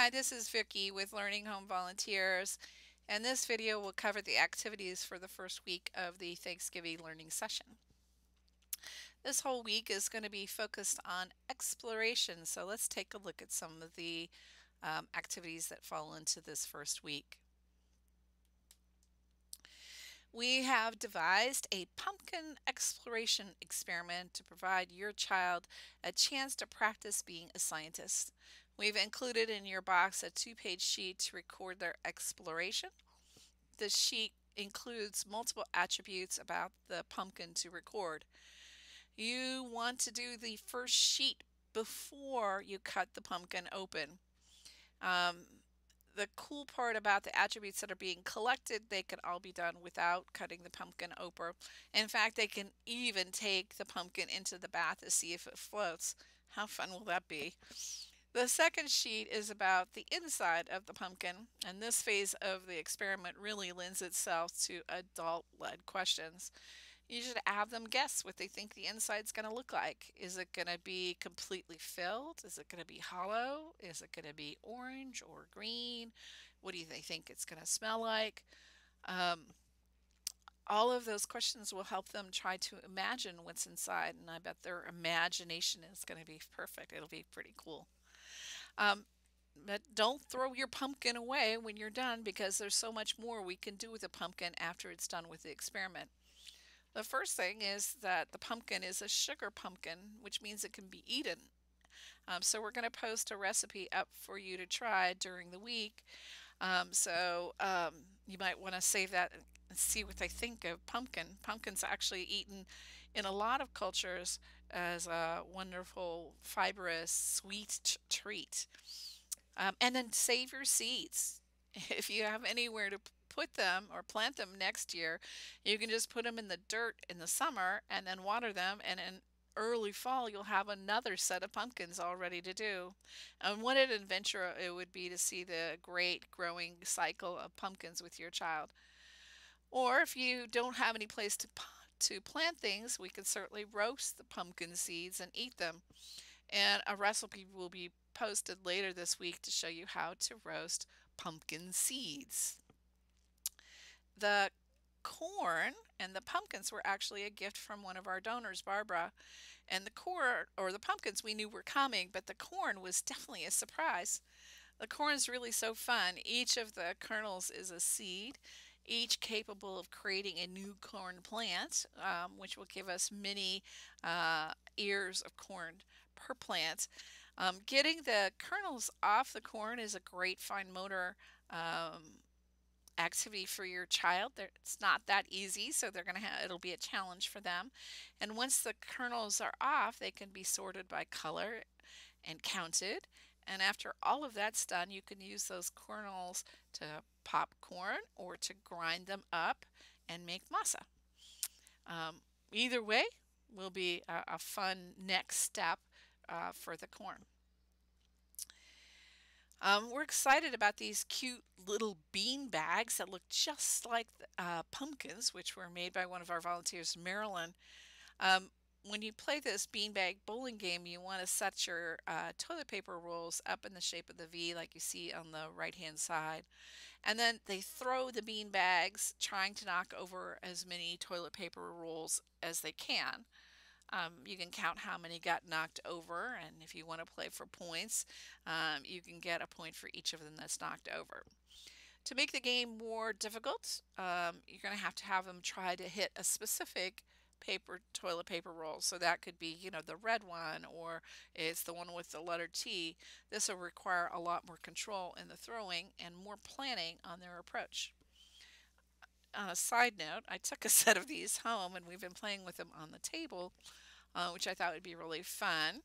Hi, this is Vicki with Learning Home Volunteers, and this video will cover the activities for the first week of the Thanksgiving learning session. This whole week is going to be focused on exploration, so let's take a look at some of the activities that fall into this first week. We have devised a pumpkin exploration experiment to provide your child a chance to practice being a scientist. We've included in your box a two-page sheet to record their exploration. The sheet includes multiple attributes about the pumpkin to record. You want to do the first sheet before you cut the pumpkin open. The cool part about the attributes that are being collected, they can all be done without cutting the pumpkin open. In fact, they can even take the pumpkin into the bath to see if it floats. How fun will that be? The second sheet is about the inside of the pumpkin, and this phase of the experiment really lends itself to adult-led questions. You should have them guess what they think the inside's going to look like. Is it going to be completely filled? Is it going to be hollow? Is it going to be orange or green? What do they think it's going to smell like? All of those questions will help them try to imagine what's inside, and I bet their imagination is going to be perfect. It'll be pretty cool. But don't throw your pumpkin away when you're done, because there's so much more we can do with a pumpkin after it's done with the experiment. The first thing is that the pumpkin is a sugar pumpkin, which means it can be eaten. So we're going to post a recipe up for you to try during the week. You might want to save that and see what they think of pumpkin. Pumpkin's actually eaten in a lot of cultures as a wonderful, fibrous, sweet treat. And then save your seeds. If you have anywhere to put them or plant them next year, you can just put them in the dirt in the summer and then water them, and in early fall you'll have another set of pumpkins all ready to do. And what an adventure it would be to see the great growing cycle of pumpkins with your child. Or if you don't have any place to plant things, we can certainly roast the pumpkin seeds and eat them. And a recipe will be posted later this week to show you how to roast pumpkin seeds. The corn and the pumpkins were actually a gift from one of our donors, Barbara. And the corn, or the pumpkins, we knew were coming, but the corn was definitely a surprise. The corn's really so fun. Each of the kernels is a seed, each capable of creating a new corn plant, which will give us many ears of corn per plant. Getting the kernels off the corn is a great fine motor activity for your child. It's not that easy, so they're gonna have, it'll be a challenge for them. And once the kernels are off, they can be sorted by color and counted. And after all of that's done, you can use those kernels to pop corn or to grind them up and make masa. Either way will be a fun next step for the corn. We're excited about these cute little bean bags that look just like pumpkins, which were made by one of our volunteers, Marilyn. When you play this beanbag bowling game, you want to set your toilet paper rolls up in the shape of the V like you see on the right-hand side. And then they throw the bean bags, trying to knock over as many toilet paper rolls as they can. You can count how many got knocked over, and if you want to play for points, you can get a point for each of them that's knocked over. To make the game more difficult, you're going to have them try to hit a specific toilet paper roll. So that could be, you know, the red one, or it's the one with the letter T. This will require a lot more control in the throwing and more planning on their approach. On a side note, I took a set of these home and we've been playing with them on the table, which I thought would be really fun.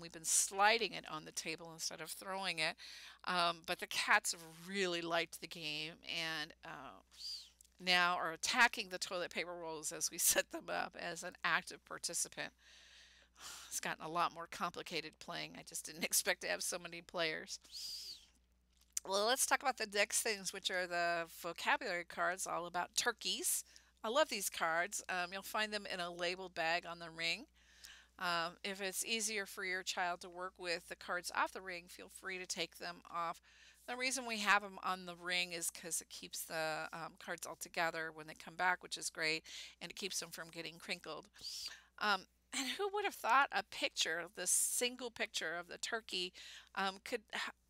We've been sliding it on the table instead of throwing it, but the cats really liked the game and now are attacking the toilet paper rolls as we set them up as an active participant. It's gotten a lot more complicated playing. I just didn't expect to have so many players. Well, let's talk about the next things, which are the vocabulary cards all about turkeys. I love these cards. You'll find them in a labeled bag on the ring. If it's easier for your child to work with the cards off the ring, feel free to take them off. The reason we have them on the ring is because it keeps the cards all together when they come back, which is great, and it keeps them from getting crinkled. And who would have thought a picture, this single picture of the turkey,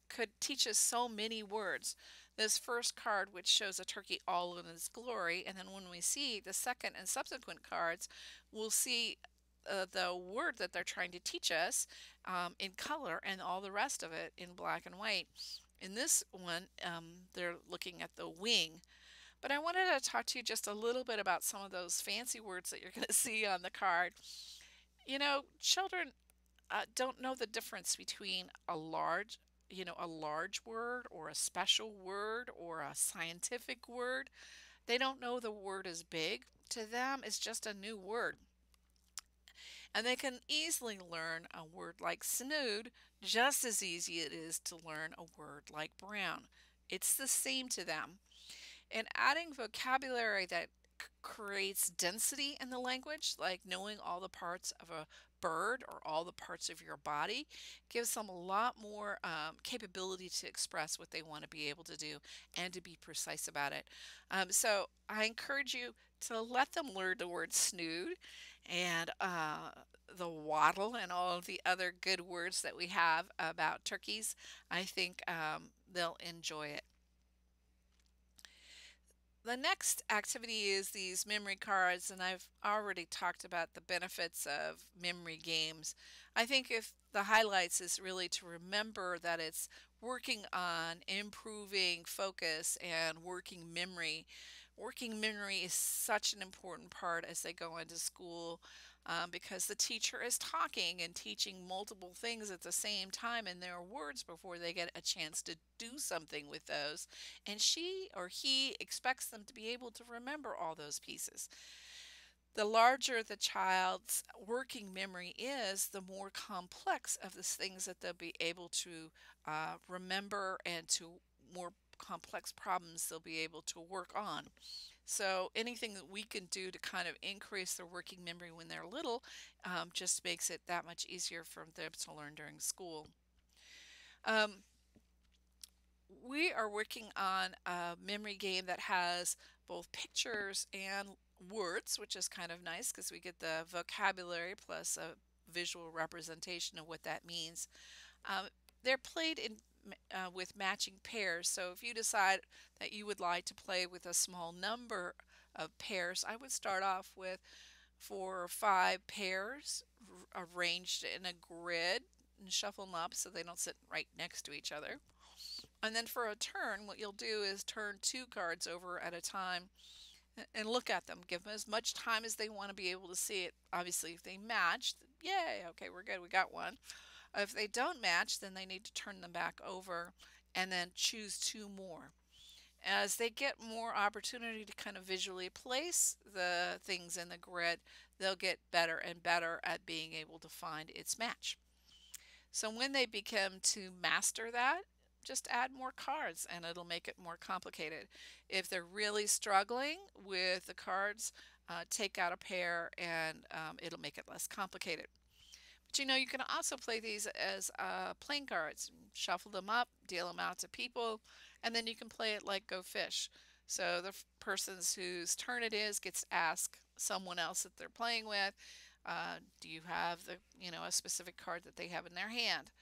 could teach us so many words. This first card, which shows a turkey all in its glory, and then when we see the second and subsequent cards, we'll see the word that they're trying to teach us in color, and all the rest of it in black and white. In this one, they're looking at the wing. But I wanted to talk to you just a little bit about some of those fancy words that you're going to see on the card. You know, children don't know the difference between a large word or a special word or a scientific word. They don't know the word is big. To them, it's just a new word. And they can easily learn a word like snood just as easy it is to learn a word like brown. It's the same to them. And adding vocabulary that creates density in the language, like knowing all the parts of a bird or all the parts of your body, gives them a lot more capability to express what they want to be able to do and to be precise about it. So I encourage you to let them learn the word snood and the waddle and all of the other good words that we have about turkeys. I think they'll enjoy it. The next activity is these memory cards, and I've already talked about the benefits of memory games. I think if the highlights is really to remember that it's working on improving focus and working memory. Working memory is such an important part as they go into school because the teacher is talking and teaching multiple things at the same time in their words before they get a chance to do something with those, and she or he expects them to be able to remember all those pieces. The larger the child's working memory is, the more complex of the things that they'll be able to remember, and to more complex problems they'll be able to work on. So anything that we can do to kind of increase their working memory when they're little just makes it that much easier for them to learn during school. We are working on a memory game that has both pictures and words, which is kind of nice because we get the vocabulary plus a visual representation of what that means. They're played in with matching pairs. So if you decide that you would like to play with a small number of pairs, I would start off with 4 or 5 pairs arranged in a grid and shuffle them up so they don't sit right next to each other. And then for a turn, what you'll do is turn 2 cards over at a time and look at them. Give them as much time as they want to be able to see it. Obviously, if they match, yay, okay, we're good, we got one. If they don't match, then they need to turn them back over and then choose 2 more. As they get more opportunity to kind of visually place the things in the grid, they'll get better and better at being able to find its match. So when they become to master that, just add more cards and it'll make it more complicated. If they're really struggling with the cards, take out a pair and it'll make it less complicated. But you know, you can also play these as playing cards. Shuffle them up, deal them out to people, and then you can play it like Go Fish. So the person's whose turn it is gets to ask someone else that they're playing with, do you have the, you know, a specific card that they have in their hand?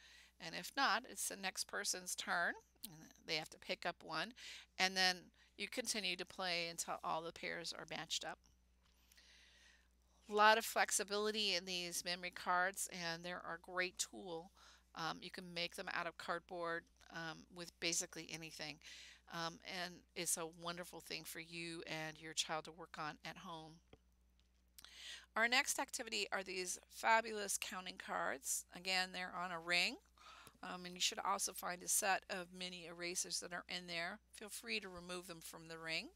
And if not, it's the next person's turn, and they have to pick up one, and then you continue to play until all the pairs are matched up. A lot of flexibility in these memory cards, and they're a great tool. You can make them out of cardboard with basically anything, and it's a wonderful thing for you and your child to work on at home. Our next activity are these fabulous counting cards. Again, they're on a ring. And you should also find a set of mini erasers that are in there. Feel free to remove them from the ring.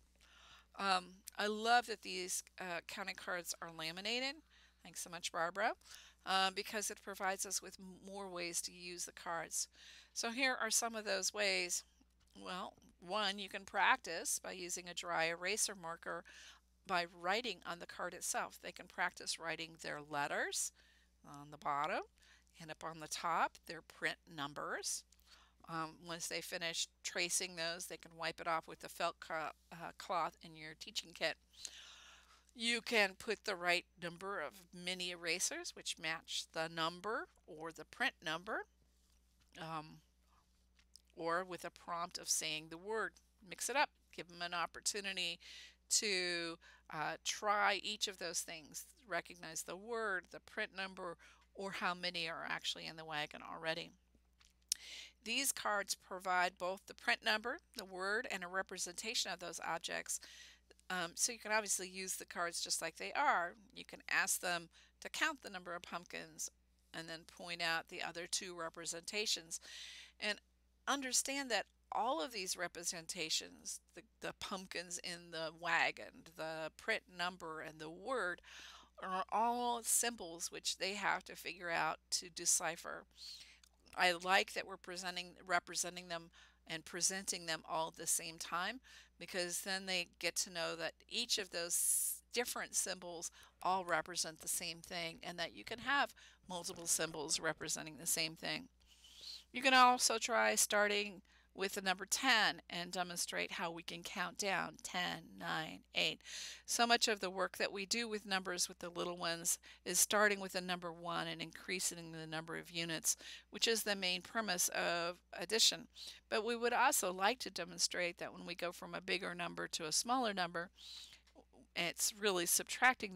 I love that these counting cards are laminated. Thanks so much, Barbara, because it provides us with more ways to use the cards. So here are some of those ways. Well, one, you can practice by using a dry eraser marker by writing on the card itself. They can practice writing their letters, on the bottom, and up on the top they're print numbers. Once they finish tracing those, they can wipe it off with the felt cloth in your teaching kit. You can put the right number of mini erasers, which match the number or the print number, or with a prompt of saying the word. Mix it up. Give them an opportunity to try each of those things. Recognize the word, the print number, or how many are actually in the wagon already. These cards provide both the print number, the word, and a representation of those objects. So you can obviously use the cards just like they are. You can ask them to count the number of pumpkins and then point out the other two representations. And understand that all of these representations, the pumpkins in the wagon, the print number, and the word, are all symbols which they have to figure out to decipher. I like that we're representing them and presenting them all at the same time, because then they get to know that each of those different symbols all represent the same thing, and that you can have multiple symbols representing the same thing. You can also try starting with the number 10 and demonstrate how we can count down 10, 9, 8. So much of the work that we do with numbers with the little ones is starting with the number 1 and increasing the number of units, which is the main premise of addition. But we would also like to demonstrate that when we go from a bigger number to a smaller number, it's really subtracting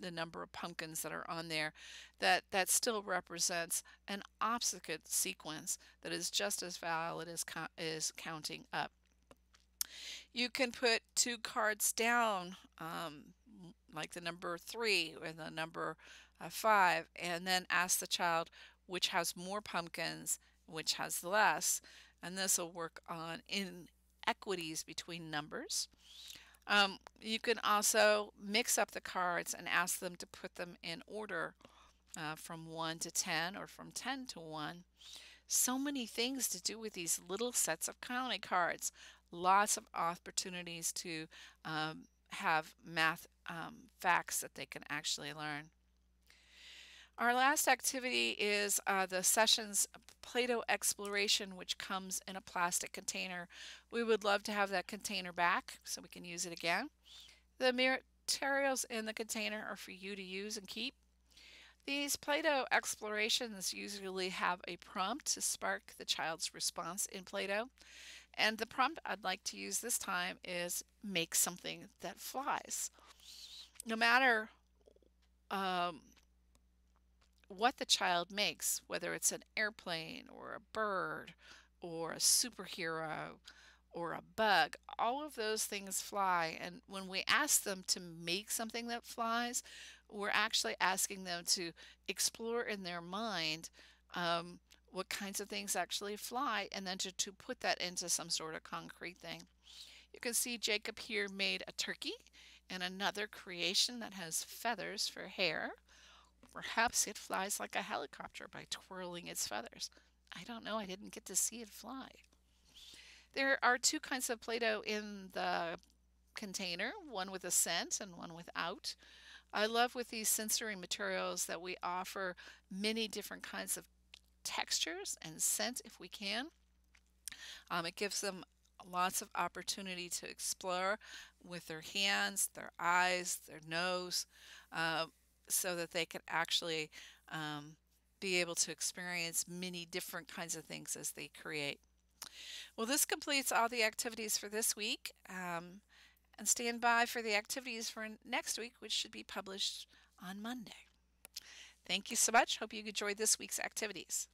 the number of pumpkins that are on there, that still represents an obfuscate sequence that is just as valid as counting up. You can put two cards down, like the number 3 or the number 5, and then ask the child which has more pumpkins, which has less, and this will work on inequities between numbers. You can also mix up the cards and ask them to put them in order from 1 to 10 or from 10 to 1. So many things to do with these little sets of counting cards. Lots of opportunities to have math facts that they can actually learn. Our last activity is the session's Play-Doh exploration, which comes in a plastic container. We would love to have that container back so we can use it again. The materials in the container are for you to use and keep. These Play-Doh explorations usually have a prompt to spark the child's response in Play-Doh. And the prompt I'd like to use this time is make something that flies. No matter what the child makes, whether it's an airplane or a bird or a superhero or a bug, all of those things fly. And when we ask them to make something that flies, we're actually asking them to explore in their mind what kinds of things actually fly, and then to put that into some sort of concrete thing. You can see Jacob here made a turkey and another creation that has feathers for hair. Perhaps it flies like a helicopter by twirling its feathers. I don't know, I didn't get to see it fly. There are two kinds of Play-Doh in the container, one with a scent and one without. I love with these sensory materials that we offer many different kinds of textures and scent if we can. It gives them lots of opportunity to explore with their hands, their eyes, their nose, so that they can actually be able to experience many different kinds of things as they create. Well, this completes all the activities for this week, and stand by for the activities for next week, which should be published on Monday. Thank you so much. Hope you enjoyed this week's activities.